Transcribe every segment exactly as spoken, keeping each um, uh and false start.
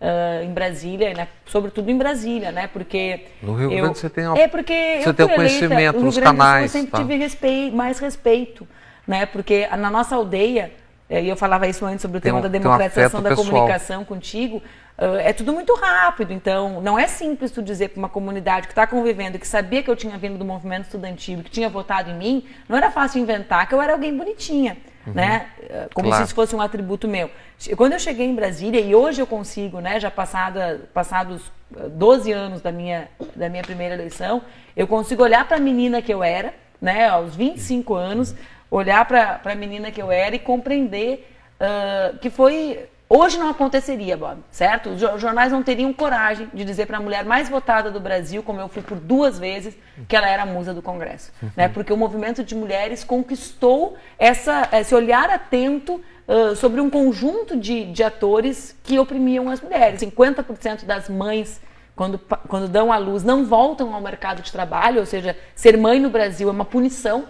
uh, em Brasília, né? Sobretudo em Brasília, né? Porque no Rio Grande você tem, é porque você tem o conhecimento nos canais. Eu sempre tive respeito, mais respeito, né? Porque na nossa aldeia, e eu falava isso antes sobre o tema da democratização da comunicação contigo, é tudo muito rápido, então não é simples tu dizer para uma comunidade que está convivendo, que sabia que eu tinha vindo do movimento estudantil, que tinha votado em mim, não era fácil inventar que eu era alguém bonitinha, uhum, né? Como claro. Se isso fosse um atributo meu. Quando eu cheguei em Brasília, e hoje eu consigo, né, já passada, passados doze anos da minha, da minha primeira eleição, eu consigo olhar para a menina que eu era, né, aos vinte e cinco anos, olhar para a menina que eu era e compreender uh, que foi... Hoje não aconteceria, Bob, certo? Os jornais não teriam coragem de dizer para a mulher mais votada do Brasil, como eu fui por duas vezes, que ela era a musa do Congresso. Uhum. Né? Porque o movimento de mulheres conquistou essa, esse olhar atento uh, sobre um conjunto de, de atores que oprimiam as mulheres. cinquenta por cento das mães... Quando, quando dão à luz, não voltam ao mercado de trabalho, ou seja, ser mãe no Brasil é uma punição,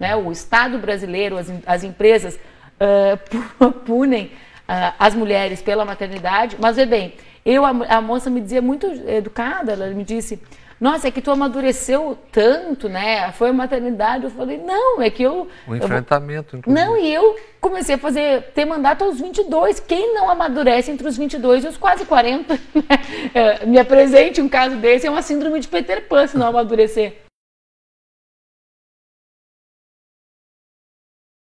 né? O Estado brasileiro, as, as empresas uh, punem uh, as mulheres pela maternidade, mas vê bem, eu, a, a moça me dizia muito educada, ela me disse, nossa, é que tu amadureceu tanto, né? Foi a maternidade, eu falei, não, é que eu... O enfrentamento, eu, inclusive. Não, e eu comecei a fazer, ter mandato aos vinte e dois, quem não amadurece entre os vinte e dois e os quase quarenta, né? Me apresente um caso desse, é uma síndrome de Peter Pan se não amadurecer.